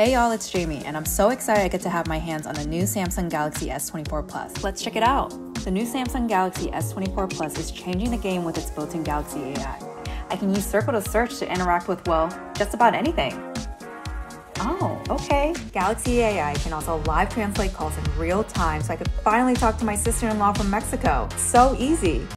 Hey y'all, it's Jamie, and I'm so excited I get to have my hands on the new Samsung Galaxy S24 Plus. Let's check it out! The new Samsung Galaxy S24 Plus is changing the game with its built-in Galaxy AI. I can use Circle to Search to interact with, well, just about anything. Oh, okay. Galaxy AI can also live translate calls in real time, so I could finally talk to my sister-in-law from Mexico. So easy!